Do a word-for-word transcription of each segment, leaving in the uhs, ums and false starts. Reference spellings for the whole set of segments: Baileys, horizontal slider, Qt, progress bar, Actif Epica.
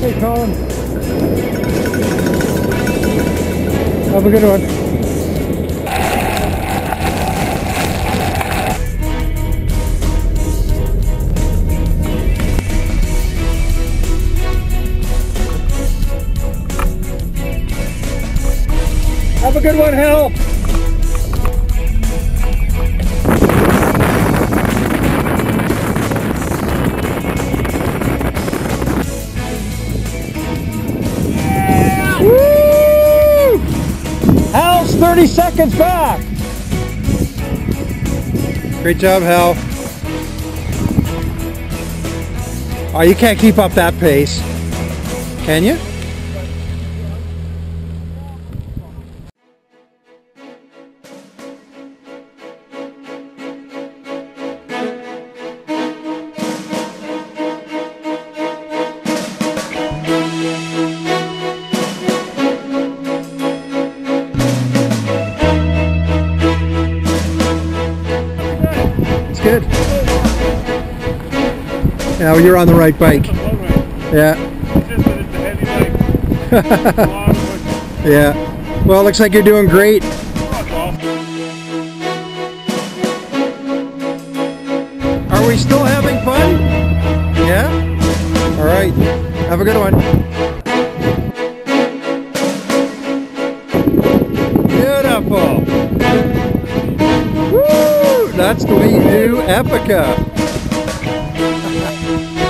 Hey, Colin. Have a good one. Have a good one, Hal. Yeah. Woo! Hal's thirty seconds back. Great job, Hal. Oh, you can't keep up that pace, can you? Good. Now you're on the right bike. Yeah. Yeah. Well, it looks like you're doing great. Are we still having fun? Yeah? All right. Have a good one. Beautiful. That's the way you do Epica.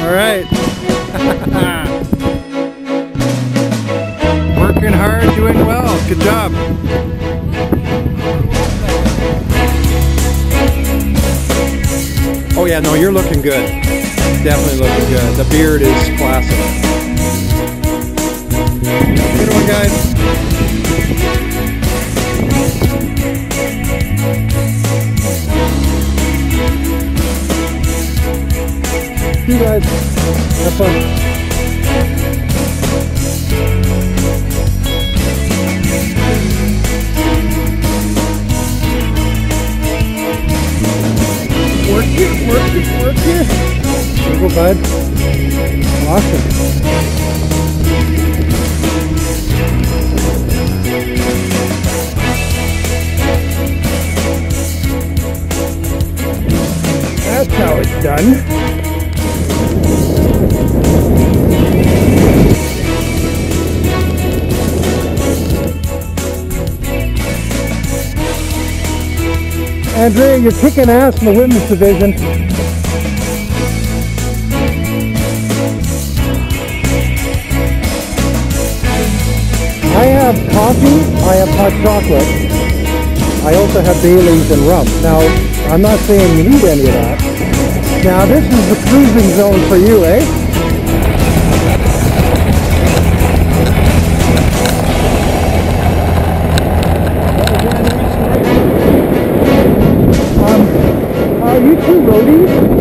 All right. Working hard, doing well. Good job. Oh yeah, no, you're looking good. Definitely looking good. The beard is classic. Good one, guys. You guys, have fun. Work it, work it, work it. There you go, bud. Awesome. That's how it's done. Andrea, you're kicking ass in the women's division. I have coffee, I have hot chocolate, I also have Baileys and rum. Now, I'm not saying you need any of that. Now, this is the cruising zone for you, eh? You two roadies?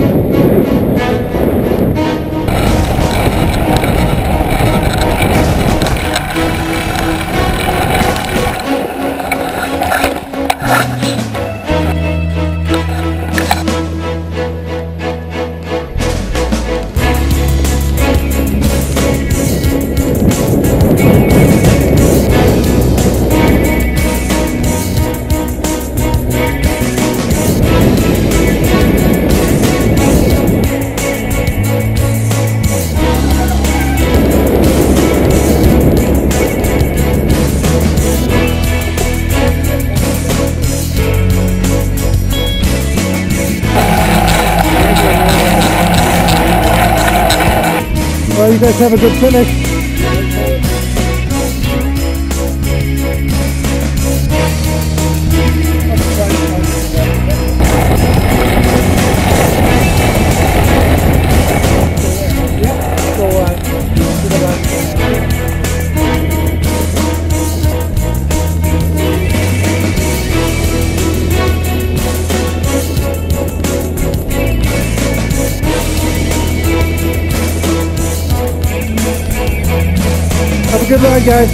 Well, you guys have a good finish. Have a good ride, guys.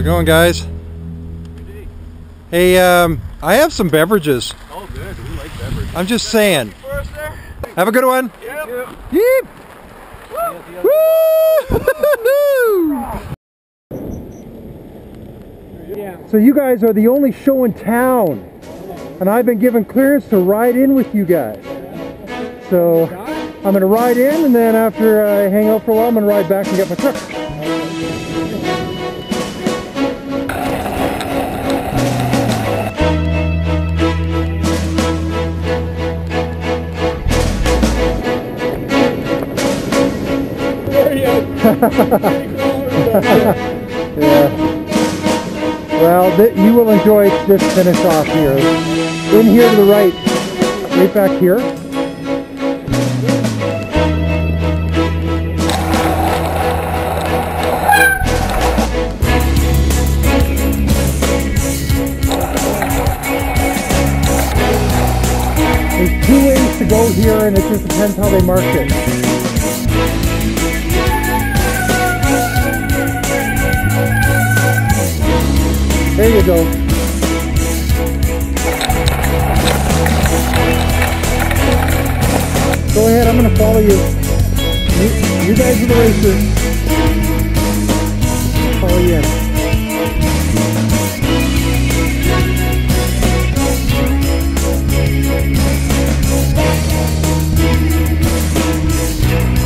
it going, guys? Good. Hey, um, I have some beverages. Oh, good. We like beverages. I'm just saying. Have a good one. Yep. Yeep. Woo! Woo! Yeah. So you guys are the only show in town, and I've been given clearance to ride in with you guys. So I'm gonna ride in, and then after I hang out for a while, I'm gonna ride back and get my truck. Yeah. Well, th you will enjoy this finish off here. In here to the right, right back here. There's two ways to go here, and it just depends how they mark it. There you go. Go ahead, I'm gonna follow you. You, you guys are the racers. Follow you in.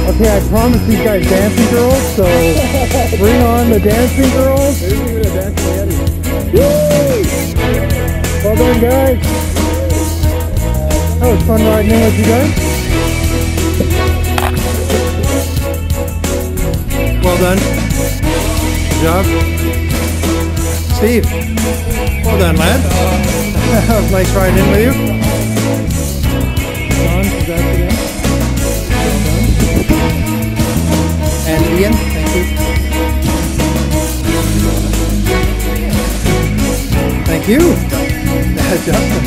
Okay, I promised these guys dancing girls, so bring on the dancing girls. There's even a dancing Eddie. Woo! Well done, guys. That was fun riding in with you guys. Well done. Good job. Steve, well done, lad. That was nice riding in with you. John, congratulations. And Ian, thank you. Thank you. Justin,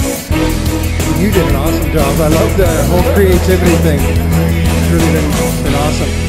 you did an awesome job. I love the whole creativity thing. It's really been, been awesome.